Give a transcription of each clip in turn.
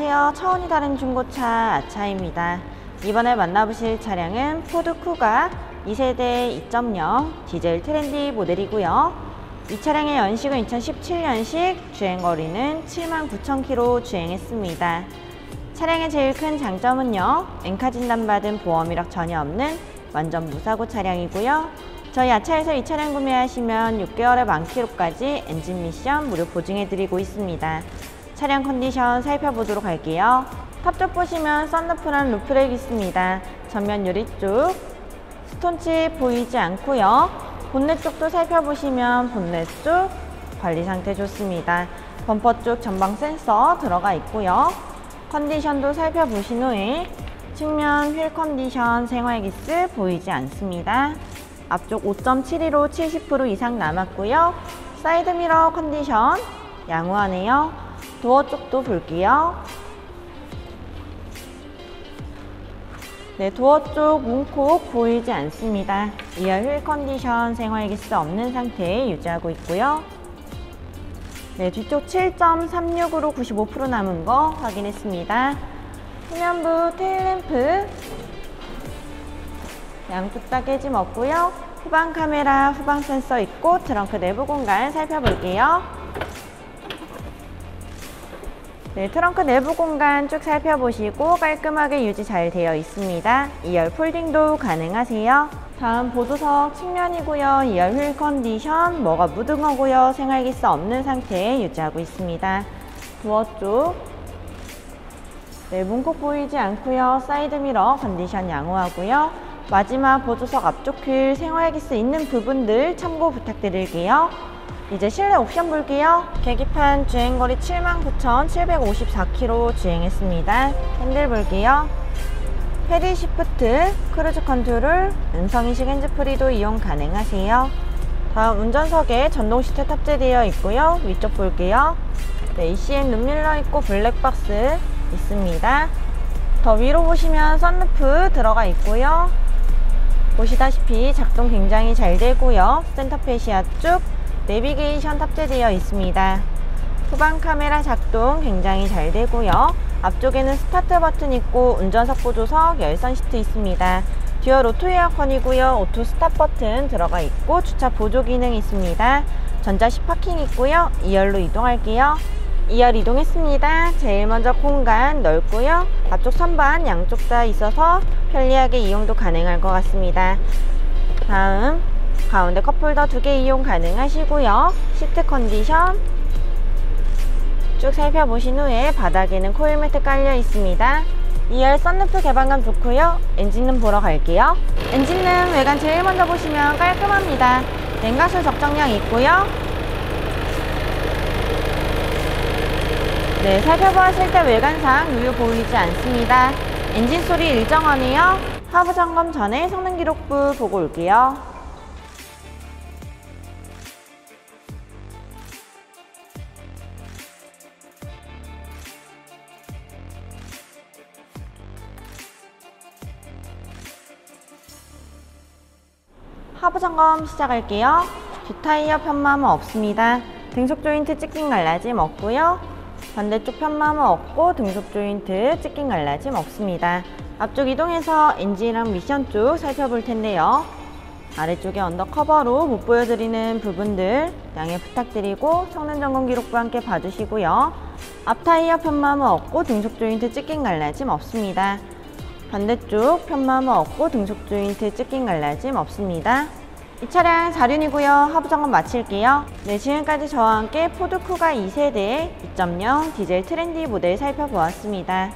안녕하세요. 차원이 다른 중고차 아차입니다. 이번에 만나보실 차량은 포드쿠가 2세대 2.0 디젤 트렌디 모델이고요. 이 차량의 연식은 2017년식, 주행거리는 79,000km 주행했습니다. 차량의 제일 큰 장점은요, 엔카 진단받은 보험 이력 전혀 없는 완전 무사고 차량이고요. 저희 아차에서 이 차량 구매하시면 6개월에 10,000km까지 엔진 미션 무료 보증해드리고 있습니다. 차량 컨디션 살펴보도록 할게요. 탑쪽 보시면 썬루프랑 루프랙 있습니다. 전면 유리 쪽 스톤칩 보이지 않고요. 본넷 쪽도 살펴보시면 본넷 쪽 관리 상태 좋습니다. 범퍼 쪽 전방 센서 들어가 있고요. 컨디션도 살펴보신 후에 측면 휠 컨디션 생활 기스 보이지 않습니다. 앞쪽 5.72로 70% 이상 남았고요. 사이드 미러 컨디션 양호하네요. 도어 쪽도 볼게요. 네, 도어 쪽 문콕 보이지 않습니다. 이어 휠 컨디션 생활기스 없는 상태 유지하고 있고요. 네, 뒤쪽 7.36으로 95% 남은 거 확인했습니다. 후면부 테일램프 양쪽 다 깨짐 없고요. 후방 카메라, 후방 센서 있고 트렁크 내부 공간 살펴볼게요. 네, 트렁크 내부 공간 쭉 살펴보시고 깔끔하게 유지 잘 되어 있습니다. 2열 폴딩도 가능하세요. 다음 보조석 측면이고요. 2열 휠 컨디션 뭐가 무등하고요. 생활기스 없는 상태에 유지하고 있습니다. 도어 쪽 네, 문콕 보이지 않고요. 사이드 미러 컨디션 양호하고요. 마지막 보조석 앞쪽 휠 생활기스 있는 부분들 참고 부탁드릴게요. 이제 실내 옵션 볼게요. 계기판 주행거리 79,754km 주행했습니다. 핸들 볼게요. 패들 시프트, 크루즈 컨트롤, 음성인식 핸즈프리도 이용 가능하세요. 다음 운전석에 전동 시트 탑재되어 있고요. 위쪽 볼게요. 네, ECM 눈밀러 있고 블랙박스 있습니다. 더 위로 보시면 선루프 들어가 있고요. 보시다시피 작동 굉장히 잘 되고요. 센터페시아 쭉 내비게이션 탑재되어 있습니다. 후방 카메라 작동 굉장히 잘 되고요. 앞쪽에는 스타트 버튼 있고 운전석 보조석 열선 시트 있습니다. 듀얼 오토 에어컨이고요. 오토 스탑 버튼 들어가 있고 주차 보조 기능이 있습니다. 전자식 파킹 있고요. 2열로 이동할게요. 2열 이동했습니다. 제일 먼저 공간 넓고요. 앞쪽 선반 양쪽 다 있어서 편리하게 이용도 가능할 것 같습니다. 다음 가운데 컵홀더 2개 이용 가능하시고요. 시트 컨디션 쭉 살펴보신 후에 바닥에는 코일 매트 깔려 있습니다. 2열 썬루프 개방감 좋고요. 엔진룸 보러 갈게요. 엔진룸 외관 제일 먼저 보시면 깔끔합니다. 냉각수 적정량 있고요. 네, 살펴보았을 때 외관상 유유 보이지 않습니다. 엔진 소리 일정하네요. 하부 점검 전에 성능 기록부 보고 올게요. 하부 점검 시작할게요. 뒷타이어 편마모 없습니다. 등속 조인트 찢긴 갈라짐 없고요. 반대쪽 편마모 없고 등속 조인트 찢긴 갈라짐 없습니다. 앞쪽 이동해서 엔진이랑 미션 쪽 살펴볼 텐데요. 아래쪽에 언더커버로 못 보여드리는 부분들 양해 부탁드리고 성능 점검 기록과 함께 봐주시고요. 앞 타이어 편마모 없고 등속 조인트 찢긴 갈라짐 없습니다. 반대쪽 편마모 없고 등속 조인트 찢긴 갈라짐 없습니다. 이 차량 4륜이고요. 하부 점검 마칠게요. 네, 지금까지 저와 함께 포드쿠가 2세대 2.0 디젤 트렌디 모델 살펴보았습니다.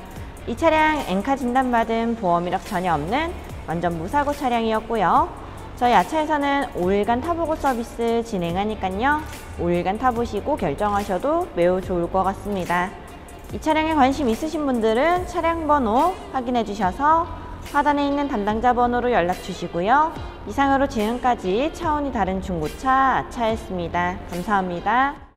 이 차량 엔카 진단받은 보험 이력 전혀 없는 완전 무사고 차량이었고요. 저희 아차에서는 5일간 타보고 서비스 진행하니깐요. 5일간 타보시고 결정하셔도 매우 좋을 것 같습니다. 이 차량에 관심 있으신 분들은 차량 번호 확인해 주셔서 하단에 있는 담당자 번호로 연락 주시고요. 이상으로 지금까지 차원이 다른 중고차 아차였습니다. 감사합니다.